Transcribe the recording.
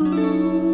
Ooh.